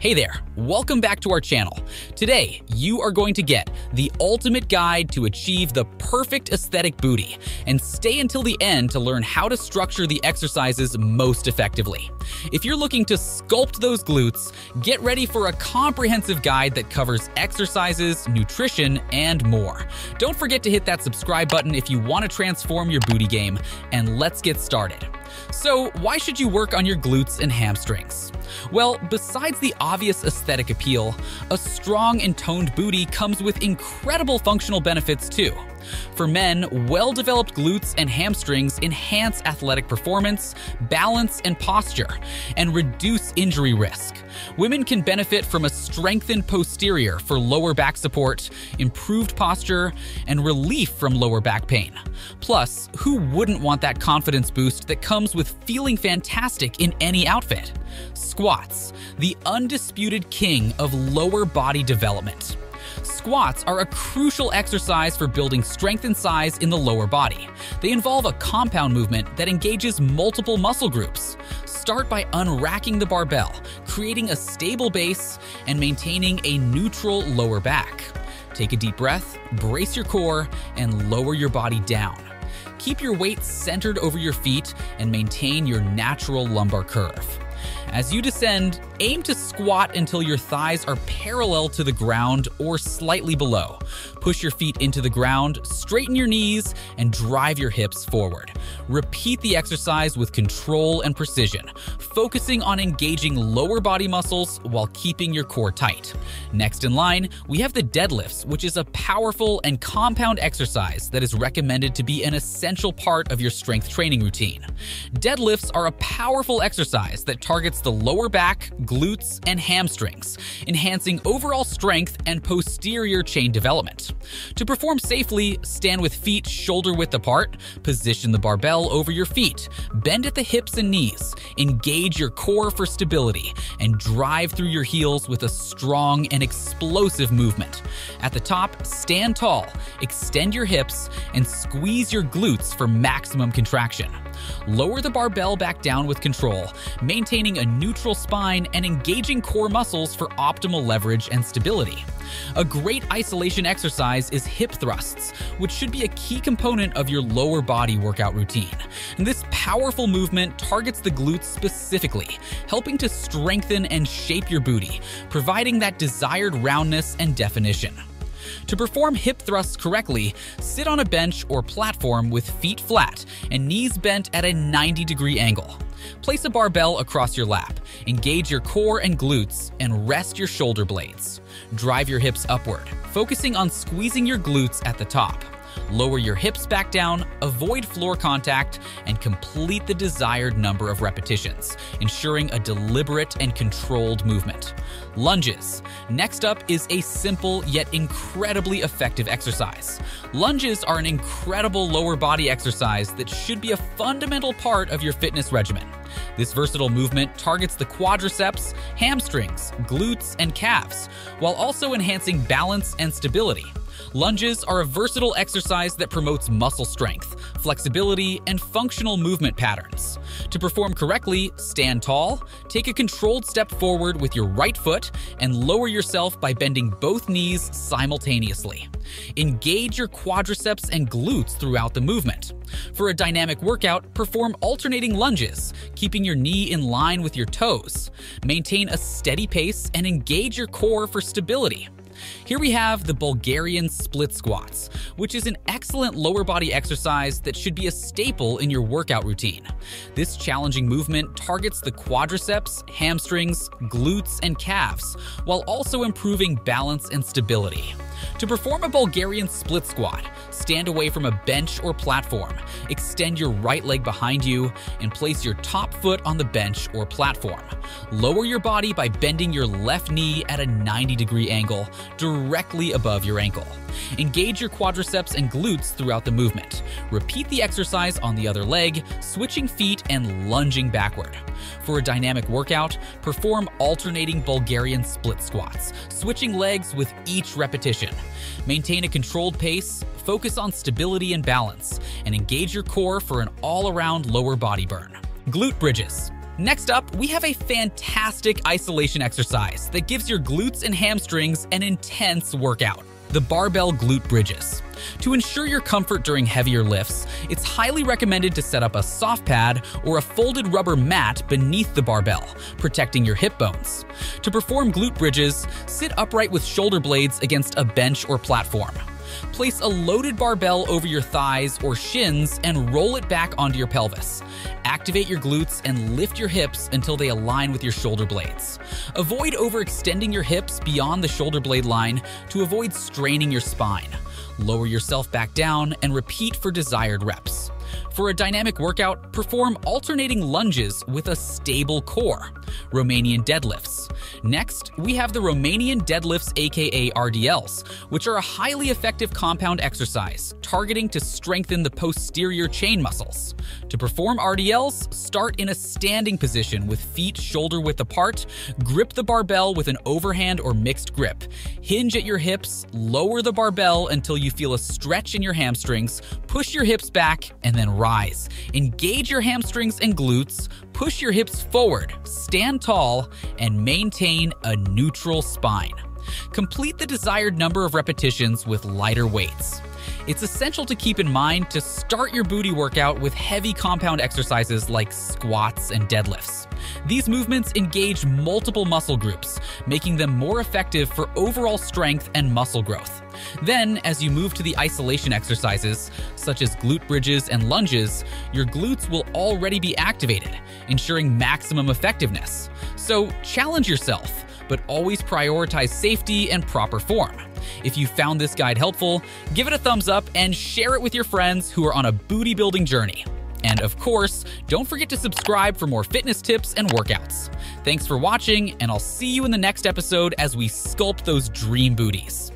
Hey there, welcome back to our channel. Today, you are going to get the ultimate guide to achieve the perfect aesthetic booty, and stay until the end to learn how to structure the exercises most effectively. If you're looking to sculpt those glutes, get ready for a comprehensive guide that covers exercises, nutrition, and more. Don't forget to hit that subscribe button if you want to transform your booty game, and let's get started. So, why should you work on your glutes and hamstrings? Well, besides the obvious aesthetic appeal, a strong and toned booty comes with incredible functional benefits too. For men, well-developed glutes and hamstrings enhance athletic performance, balance, and posture, and reduce injury risk. Women can benefit from a strengthened posterior for lower back support, improved posture, and relief from lower back pain. Plus, who wouldn't want that confidence boost that comes with feeling fantastic in any outfit? Squats, the undisputed king of lower body development. Squats are a crucial exercise for building strength and size in the lower body. They involve a compound movement that engages multiple muscle groups. Start by unracking the barbell, creating a stable base, and maintaining a neutral lower back. Take a deep breath, brace your core, and lower your body down. Keep your weight centered over your feet and maintain your natural lumbar curve. As you descend, aim to squat until your thighs are parallel to the ground or slightly below. Push your feet into the ground, straighten your knees, and drive your hips forward. Repeat the exercise with control and precision, focusing on engaging lower body muscles while keeping your core tight. Next in line, we have the deadlifts, which is a powerful and compound exercise that is recommended to be an essential part of your strength training routine. Deadlifts are a powerful exercise that targets the lower back, glutes, and hamstrings, enhancing overall strength and posterior chain development. To perform safely, stand with feet shoulder width apart, position the barbell over your feet, bend at the hips and knees, engage your core for stability, and drive through your heels with a strong and explosive movement. At the top, stand tall, extend your hips, and squeeze your glutes for maximum contraction. Lower the barbell back down with control, maintaining a neutral spine and engaging core muscles for optimal leverage and stability. A great isolation exercise is hip thrusts, which should be a key component of your lower body workout routine. And this powerful movement targets the glutes specifically, helping to strengthen and shape your booty, providing that desired roundness and definition. To perform hip thrusts correctly, sit on a bench or platform with feet flat and knees bent at a 90-degree angle. Place a barbell across your lap, engage your core and glutes, and rest your shoulder blades. Drive your hips upward, focusing on squeezing your glutes at the top. Lower your hips back down, avoid floor contact, and complete the desired number of repetitions, ensuring a deliberate and controlled movement. Lunges. Next up is a simple yet incredibly effective exercise. Lunges are an incredible lower body exercise that should be a fundamental part of your fitness regimen. This versatile movement targets the quadriceps, hamstrings, glutes, and calves, while also enhancing balance and stability. Lunges are a versatile exercise that promotes muscle strength, flexibility, and functional movement patterns. To perform correctly, stand tall, take a controlled step forward with your right foot, and lower yourself by bending both knees simultaneously. Engage your quadriceps and glutes throughout the movement. For a dynamic workout, perform alternating lunges, keeping your knee in line with your toes. Maintain a steady pace and engage your core for stability. Here we have the Bulgarian split squats, which is an excellent lower body exercise that should be a staple in your workout routine. This challenging movement targets the quadriceps, hamstrings, glutes, and calves, while also improving balance and stability. To perform a Bulgarian split squat, stand away from a bench or platform, extend your right leg behind you, and place your top foot on the bench or platform. Lower your body by bending your left knee at a 90-degree angle, directly above your ankle. Engage your quadriceps and glutes throughout the movement. Repeat the exercise on the other leg, switching feet and lunging backward. For a dynamic workout, perform alternating Bulgarian split squats, switching legs with each repetition. Maintain a controlled pace, focus on stability and balance, and engage your core for an all-around lower body burn. Glute bridges. Next up, we have a fantastic isolation exercise that gives your glutes and hamstrings an intense workout, the barbell glute bridges. To ensure your comfort during heavier lifts, it's highly recommended to set up a soft pad or a folded rubber mat beneath the barbell, protecting your hip bones. To perform glute bridges, sit upright with shoulder blades against a bench or platform. Place a loaded barbell over your thighs or shins and roll it back onto your pelvis. Activate your glutes and lift your hips until they align with your shoulder blades. Avoid overextending your hips beyond the shoulder blade line to avoid straining your spine. Lower yourself back down and repeat for desired reps. For a dynamic workout, perform alternating lunges with a stable core. Romanian deadlifts. Next, we have the Romanian deadlifts, aka RDLs, which are a highly effective compound exercise targeting to strengthen the posterior chain muscles. To perform RDLs, start in a standing position with feet shoulder width apart, grip the barbell with an overhand or mixed grip, hinge at your hips, lower the barbell until you feel a stretch in your hamstrings, push your hips back, and then rise. Engage your hamstrings and glutes, push your hips forward, stand tall, and maintain a neutral spine. Complete the desired number of repetitions with lighter weights. It's essential to keep in mind to start your booty workout with heavy compound exercises like squats and deadlifts. These movements engage multiple muscle groups, making them more effective for overall strength and muscle growth. Then, as you move to the isolation exercises, such as glute bridges and lunges, your glutes will already be activated, ensuring maximum effectiveness. So challenge yourself, but always prioritize safety and proper form. If you found this guide helpful, give it a thumbs up and share it with your friends who are on a booty building journey. And of course, don't forget to subscribe for more fitness tips and workouts. Thanks for watching, and I'll see you in the next episode as we sculpt those dream booties.